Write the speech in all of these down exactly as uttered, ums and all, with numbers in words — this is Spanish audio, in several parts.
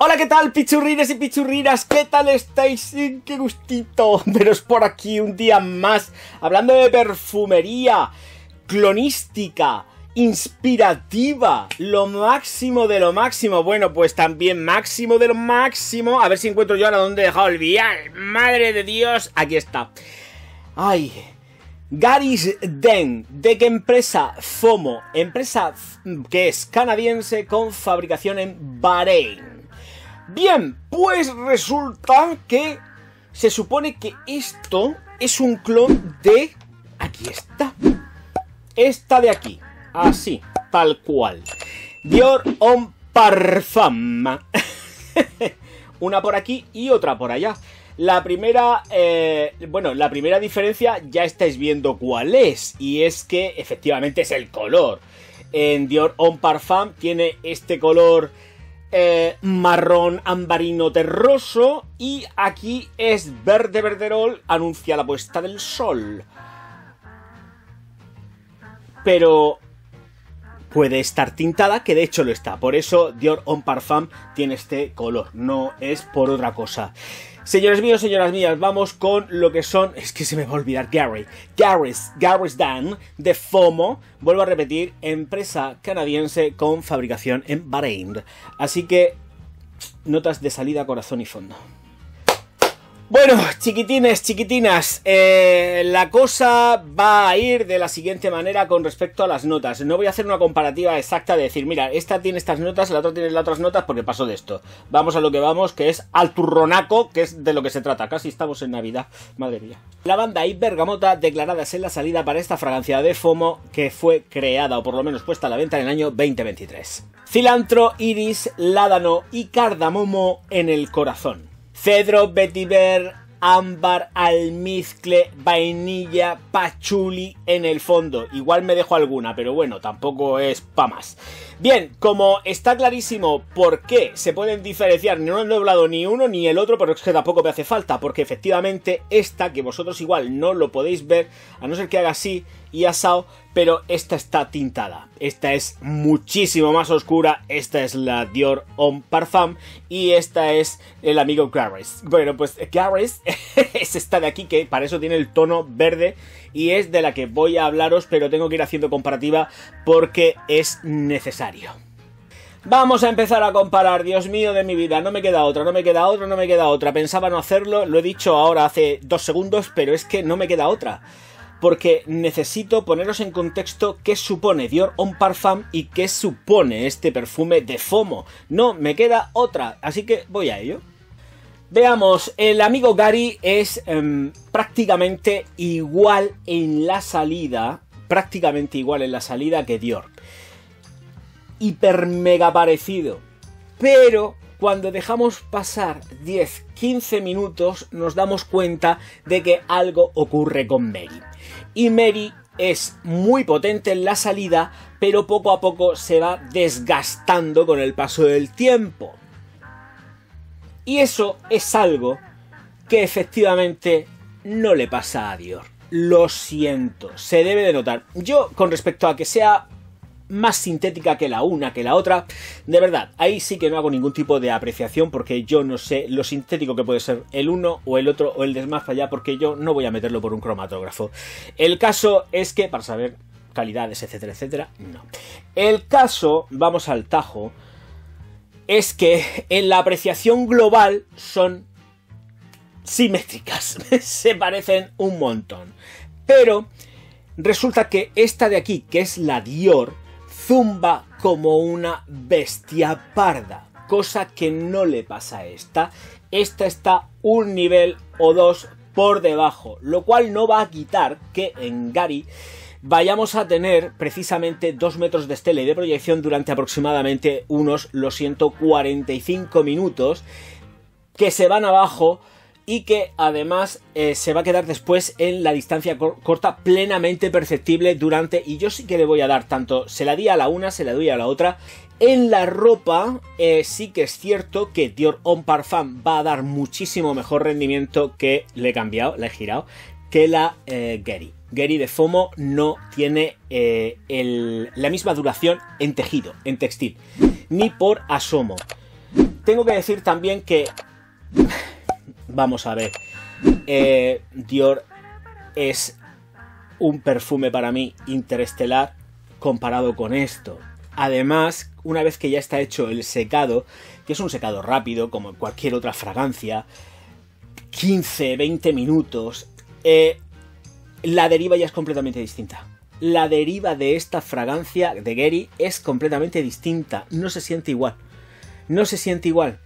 Hola, ¿qué tal, pichurrines y pichurrinas? ¿Qué tal estáis? ¡Qué gustito veros por aquí un día más! Hablando de perfumería clonística, inspirativa, lo máximo de lo máximo. Bueno, pues también máximo de lo máximo. A ver si encuentro yo ahora dónde he dejado el vial. ¡Madre de Dios! Aquí está. ¡Ay! Gary's Den. ¿De qué empresa? FOMO. Empresa que es canadiense con fabricación en Bahrein. Bien, pues resulta que se supone que esto es un clon de... Aquí está. Esta de aquí. Así, tal cual. Dior Homme Parfum. Una por aquí y otra por allá. La primera... Eh, bueno, la primera diferencia ya estáis viendo cuál es. Y es que efectivamente es el color. En Dior Homme Parfum tiene este color... Eh, marrón ambarino terroso, y aquí es verde verderol, anuncia la puesta del sol. Pero puede estar tintada, que de hecho lo está. Por eso Dior Homme Parfum tiene este color, no es por otra cosa. Señores míos, señoras mías, vamos con lo que son... Es que se me va a olvidar Gary. Gary's, Gary's Den, de FOMO. Vuelvo a repetir, empresa canadiense con fabricación en Bahrein. Así que, notas de salida, corazón y fondo. Bueno, chiquitines, chiquitinas, eh, la cosa va a ir de la siguiente manera con respecto a las notas. No voy a hacer una comparativa exacta de decir, mira, esta tiene estas notas, la otra tiene las otras notas, porque paso de esto. Vamos a lo que vamos, que es al turronaco, que es de lo que se trata. Casi estamos en Navidad, madre mía. Lavanda y bergamota declaradas en la salida para esta fragancia de FOMO, que fue creada, o por lo menos puesta a la venta, en el año veinte veintitrés. Cilantro, iris, ládano y cardamomo en el corazón. Cedro, vetiver, ámbar, almizcle, vainilla, pachuli en el fondo. Igual me dejo alguna, pero bueno, tampoco es pa' más. Bien, como está clarísimo por qué se pueden diferenciar, no he doblado ni uno ni el otro, pero es que tampoco me hace falta, porque efectivamente esta, que vosotros igual no lo podéis ver, a no ser que haga así y asado, pero esta está tintada. Esta es muchísimo más oscura. Esta es la Dior Homme Parfum y esta es el amigo Gary's. Bueno, pues Gary's es esta de aquí, que para eso tiene el tono verde, y es de la que voy a hablaros, pero tengo que ir haciendo comparativa porque es necesario. Vamos a empezar a comparar. Dios mío de mi vida, no me queda otra, no me queda otra, no me queda otra. Pensaba no hacerlo, lo he dicho ahora hace dos segundos, pero es que no me queda otra. Porque necesito poneros en contexto qué supone Dior Homme Parfum y qué supone este perfume de FOMO. No me queda otra, así que voy a ello. Veamos, el amigo Gary es eh, prácticamente igual en la salida, prácticamente igual en la salida que Dior. Hiper mega parecido, pero... Cuando dejamos pasar diez a quince minutos nos damos cuenta de que algo ocurre con Mary. Y Mary es muy potente en la salida, pero poco a poco se va desgastando con el paso del tiempo. Y eso es algo que efectivamente no le pasa a Dior. Lo siento, se debe de notar. Yo, con respecto a que sea... más sintética que la una, que la otra, de verdad, ahí sí que no hago ningún tipo de apreciación, porque yo no sé lo sintético que puede ser el uno o el otro o el de más para allá, porque yo no voy a meterlo por un cromatógrafo. El caso es que, para saber calidades, etcétera, etcétera, no. El caso, vamos al tajo, es que en la apreciación global son simétricas, se parecen un montón, pero resulta que esta de aquí, que es la Dior, zumba como una bestia parda, cosa que no le pasa a esta. Esta está un nivel o dos por debajo, lo cual no va a quitar que en Gary vayamos a tener precisamente dos metros de estela y de proyección durante aproximadamente unos, lo siento, cuarenta y cinco minutos, que se van abajo y que además eh, se va a quedar después en la distancia cor corta plenamente perceptible durante, y yo sí que le voy a dar tanto, se la di a la una, se la doy a la otra. En la ropa eh, sí que es cierto que Dior Homme Parfum va a dar muchísimo mejor rendimiento que, le he cambiado, le he girado, que la eh, Gary. Gary de FOMO no tiene eh, el, la misma duración en tejido, en textil, ni por asomo. Tengo que decir también que... Vamos a ver. Eh, Dior es un perfume para mí interestelar comparado con esto. Además, una vez que ya está hecho el secado, que es un secado rápido, como cualquier otra fragancia, quince, veinte minutos, eh, la deriva ya es completamente distinta. La deriva de esta fragancia de Gary es completamente distinta. No se siente igual. No se siente igual.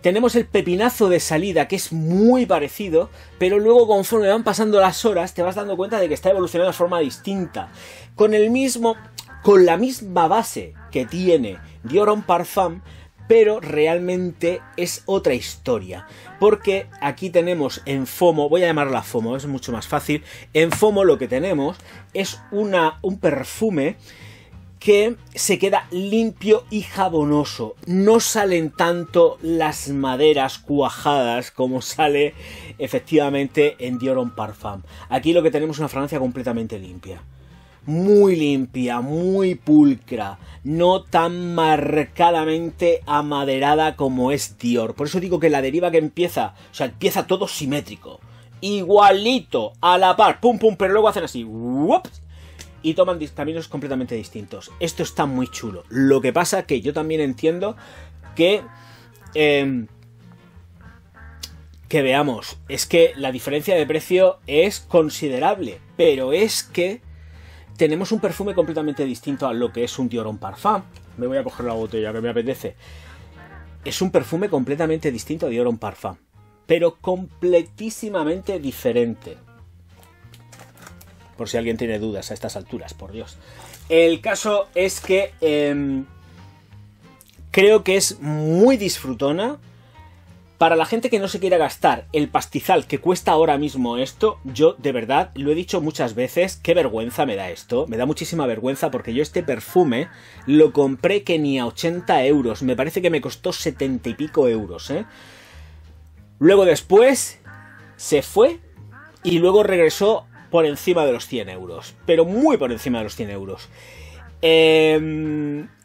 Tenemos el pepinazo de salida, que es muy parecido, pero luego conforme van pasando las horas te vas dando cuenta de que está evolucionando de forma distinta. Con el mismo, con la misma base que tiene Dior Homme Parfum, pero realmente es otra historia. Porque aquí tenemos en FOMO, voy a llamarla FOMO, es mucho más fácil. En FOMO lo que tenemos es una, un perfume que se queda limpio y jabonoso. No salen tanto las maderas cuajadas como sale efectivamente en Dior Homme Parfum. Aquí lo que tenemos es una fragancia completamente limpia. Muy limpia, muy pulcra, no tan marcadamente amaderada como es Dior. Por eso digo que la deriva que empieza, o sea, empieza todo simétrico, igualito, a la par, pum pum, pero luego hacen así, ups, y toman caminos completamente distintos. Esto está muy chulo. Lo que pasa que yo también entiendo que... Eh, que veamos, es que la diferencia de precio es considerable, pero es que tenemos un perfume completamente distinto a lo que es un Dior Homme Parfum. Me voy a coger la botella que me apetece. Es un perfume completamente distinto a Dior Homme Parfum, pero completísimamente diferente. Por si alguien tiene dudas a estas alturas, por Dios. El caso es que eh, creo que es muy disfrutona. Para la gente que no se quiera gastar el pastizal que cuesta ahora mismo esto, yo de verdad lo he dicho muchas veces, qué vergüenza me da esto. Me da muchísima vergüenza porque yo este perfume lo compré que ni a ochenta euros. Me parece que me costó setenta y pico euros, ¿eh? Luego después se fue y luego regresó por encima de los cien euros, pero muy por encima de los cien euros. Eh,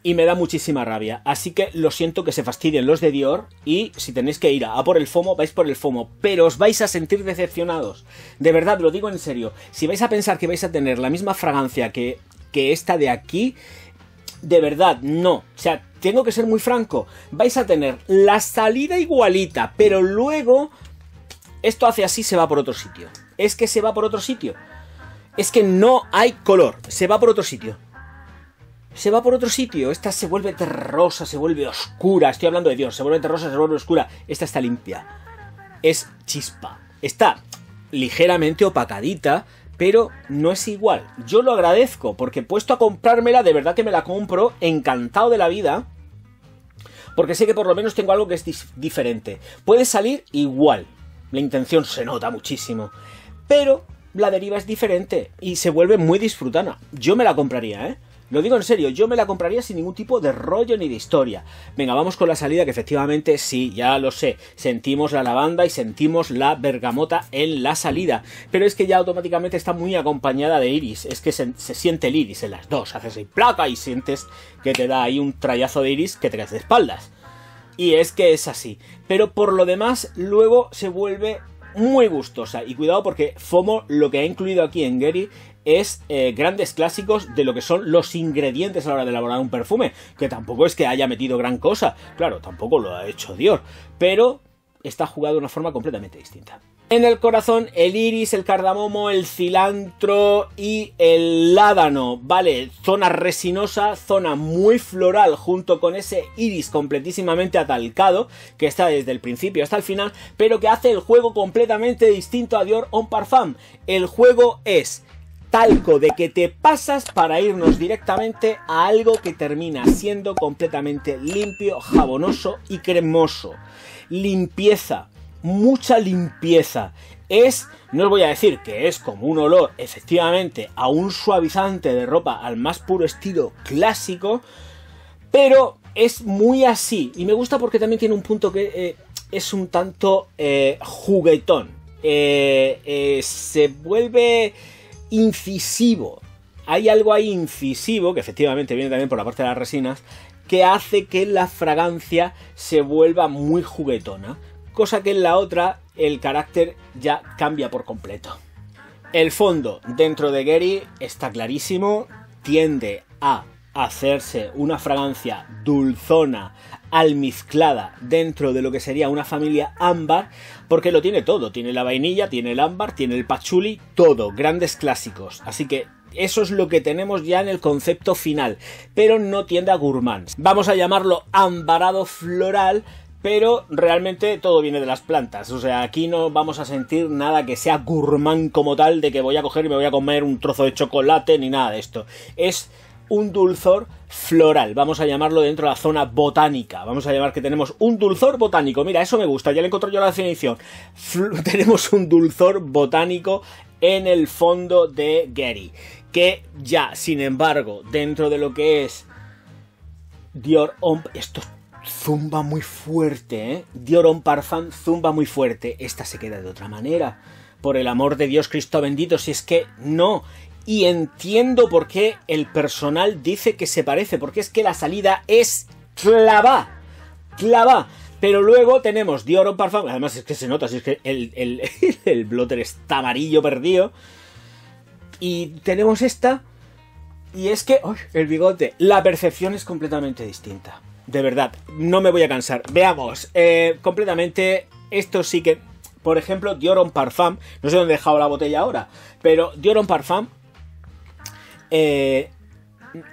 y me da muchísima rabia, así que lo siento que se fastidien los de Dior, y si tenéis que ir a, a por el FOMO, vais por el FOMO, pero os vais a sentir decepcionados, de verdad, lo digo en serio. Si vais a pensar que vais a tener la misma fragancia que, que esta de aquí, de verdad, no. O sea, tengo que ser muy franco, vais a tener la salida igualita, pero luego esto hace así, se va por otro sitio. Es que se va por otro sitio, es que no hay color, se va por otro sitio. Se va por otro sitio, esta se vuelve terrosa, se vuelve oscura, estoy hablando de Dior, se vuelve terrosa, se vuelve oscura, esta está limpia, es chispa, está ligeramente opacadita, pero no es igual. Yo lo agradezco, porque puesto a comprármela, de verdad que me la compro, encantado de la vida, porque sé que por lo menos tengo algo que es diferente. Puede salir igual, la intención se nota muchísimo, pero la deriva es diferente y se vuelve muy disfrutana. Yo me la compraría, ¿eh? Lo digo en serio, yo me la compraría sin ningún tipo de rollo ni de historia. Venga, vamos con la salida, que efectivamente sí, ya lo sé. Sentimos la lavanda y sentimos la bergamota en la salida. Pero es que ya automáticamente está muy acompañada de iris. Es que se, se siente el iris en las dos. Haces ahí placa y sientes que te da ahí un trayazo de iris que te caes de espaldas. Y es que es así. Pero por lo demás, luego se vuelve muy gustosa. Y cuidado porque FOMO lo que ha incluido aquí en Gary es eh, grandes clásicos de lo que son los ingredientes a la hora de elaborar un perfume, que tampoco es que haya metido gran cosa, claro, tampoco lo ha hecho Dior, pero está jugado de una forma completamente distinta. En el corazón, el iris, el cardamomo, el cilantro y el ládano, vale, zona resinosa, zona muy floral, junto con ese iris completísimamente atalcado, que está desde el principio hasta el final, pero que hace el juego completamente distinto a Dior Homme Parfum. El juego es... talco de que te pasas para irnos directamente a algo que termina siendo completamente limpio, jabonoso y cremoso. Limpieza, mucha limpieza. Es, no os voy a decir que es como un olor efectivamente a un suavizante de ropa al más puro estilo clásico, pero es muy así. Y me gusta porque también tiene un punto que eh, es un tanto eh, juguetón. Eh, eh, se vuelve... incisivo, hay algo ahí incisivo que efectivamente viene también por la parte de las resinas que hace que la fragancia se vuelva muy juguetona, cosa que en la otra el carácter ya cambia por completo. El fondo dentro de Gary está clarísimo, tiende a hacerse una fragancia dulzona, almizclada dentro de lo que sería una familia ámbar, porque lo tiene todo, tiene la vainilla, tiene el ámbar, tiene el patchouli, todo, grandes clásicos, así que eso es lo que tenemos ya en el concepto final, pero no tiende a gourmand. Vamos a llamarlo ambarado floral, pero realmente todo viene de las plantas, o sea, aquí no vamos a sentir nada que sea gourmand como tal, de que voy a coger y me voy a comer un trozo de chocolate ni nada de esto, es un dulzor floral, vamos a llamarlo dentro de la zona botánica, vamos a llamar que tenemos un dulzor botánico, mira, eso me gusta, ya le encontré yo la definición, Fl- tenemos un dulzor botánico en el fondo de Gary, que ya, sin embargo, dentro de lo que es Dior Homme, esto zumba muy fuerte, ¿eh? Dior Homme Parfum zumba muy fuerte, esta se queda de otra manera, por el amor de Dios Cristo bendito, si es que no... Y entiendo por qué el personal dice que se parece, porque es que la salida es clavá, clavá. Pero luego tenemos Dior Homme Parfum, además es que se nota, si es que el, el, el blotter está amarillo perdido. Y tenemos esta, y es que, oh, el bigote, la percepción es completamente distinta. De verdad, no me voy a cansar. Veamos, eh, completamente, esto sí que, por ejemplo, Dior Homme Parfum, no sé dónde he dejado la botella ahora, pero Dior Homme Parfum, Eh,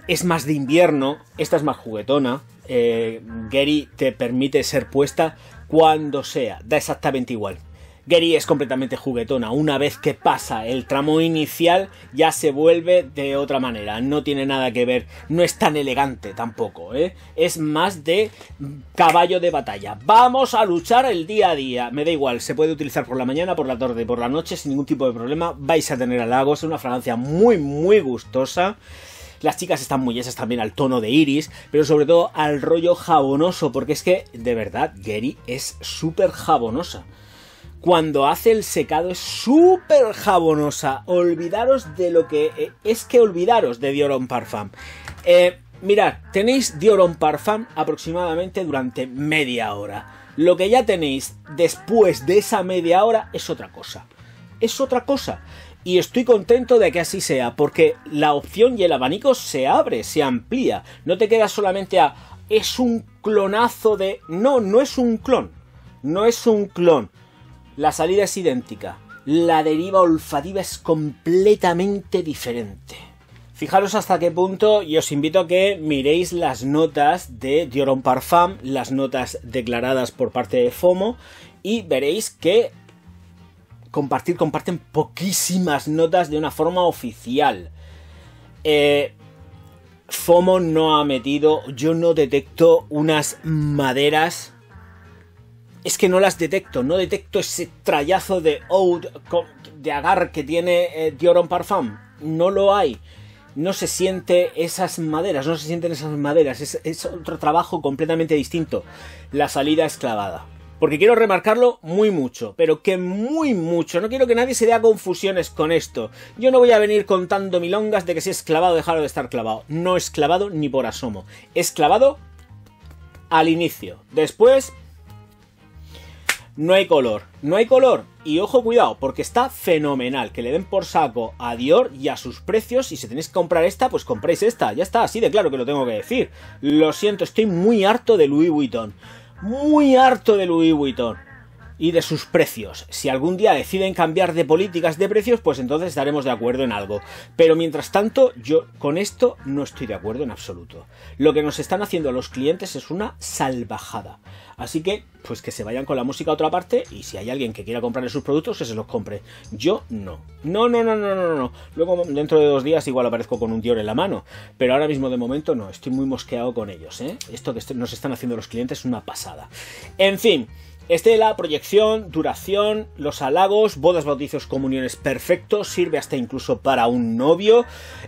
es más de invierno, esta es más juguetona, eh, Gary te permite ser puesta cuando sea, da exactamente igual. Gary es completamente juguetona, una vez que pasa el tramo inicial ya se vuelve de otra manera, no tiene nada que ver, no es tan elegante tampoco, ¿eh? Es más de caballo de batalla, vamos a luchar el día a día, me da igual, se puede utilizar por la mañana, por la tarde, por la noche, sin ningún tipo de problema, vais a tener halagos, es una fragancia muy muy gustosa. Las chicas están muy esas también al tono de iris, pero sobre todo al rollo jabonoso, porque es que de verdad Gary es súper jabonosa. Cuando hace el secado es súper jabonosa. Olvidaros de lo que... Es que olvidaros de Dior Homme Parfum. Eh, mirad, tenéis Dior Homme Parfum aproximadamente durante media hora. Lo que ya tenéis después de esa media hora es otra cosa. Es otra cosa. Y estoy contento de que así sea, porque la opción y el abanico se abre, se amplía. No te quedas solamente a... Es un clonazo de... No, no es un clon. No es un clon. La salida es idéntica, la deriva olfativa es completamente diferente. Fijaros hasta qué punto, y os invito a que miréis las notas de Dior Homme Parfum, las notas declaradas por parte de FOMO, y veréis que compartir comparten poquísimas notas de una forma oficial. Eh... FOMO no ha metido, yo no detecto unas maderas... Es que no las detecto, no detecto ese trayazo de oud, de agar que tiene eh, Dior Homme Parfum. No lo hay. No se siente esas maderas, no se sienten esas maderas. Es, es otro trabajo completamente distinto. La salida es clavada. Porque quiero remarcarlo muy mucho, pero que muy mucho. No quiero que nadie se dé a confusiones con esto. Yo no voy a venir contando milongas de que si es clavado, dejar de estar clavado. No es clavado ni por asomo. Es clavado al inicio. Después... No hay color, no hay color, y ojo, cuidado, porque está fenomenal, que le den por saco a Dior y a sus precios, y si tenéis que comprar esta, pues compréis esta, ya está, así de claro que lo tengo que decir. Lo siento, estoy muy harto de Louis Vuitton, muy harto de Louis Vuitton, y de sus precios. Si algún día deciden cambiar de políticas de precios, pues entonces estaremos de acuerdo en algo. Pero mientras tanto, yo con esto no estoy de acuerdo en absoluto. Lo que nos están haciendo a los clientes es una salvajada. Así que, pues que se vayan con la música a otra parte, y si hay alguien que quiera comprarle sus productos, que se los compre. Yo no. No, no, no, no, no, no. Luego, dentro de dos días, igual aparezco con un Dior en la mano. Pero ahora mismo, de momento, no. Estoy muy mosqueado con ellos, ¿eh? Esto que nos están haciendo los clientes es una pasada. En fin... Estela, proyección, duración, los halagos, bodas, bautizos, comuniones, perfecto, sirve hasta incluso para un novio,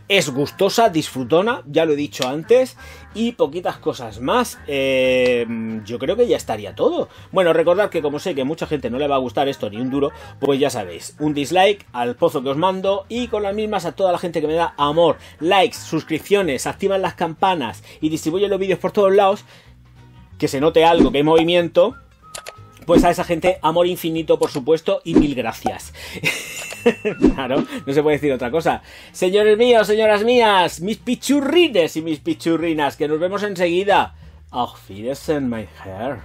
es gustosa, disfrutona, ya lo he dicho antes, y poquitas cosas más. Eh, yo creo que ya estaría todo. Bueno, recordad que como sé que a mucha gente no le va a gustar esto ni un duro, pues ya sabéis, un dislike al pozo que os mando, y con las mismas a toda la gente que me da amor, likes, suscripciones, activan las campanas y distribuyen los vídeos por todos lados, que se note algo, que hay movimiento. Pues a esa gente, amor infinito, por supuesto, y mil gracias. Claro, no se puede decir otra cosa. Señores míos, señoras mías, mis pichurrines y mis pichurrinas, que nos vemos enseguida. Auf Wiedersehen, my hair.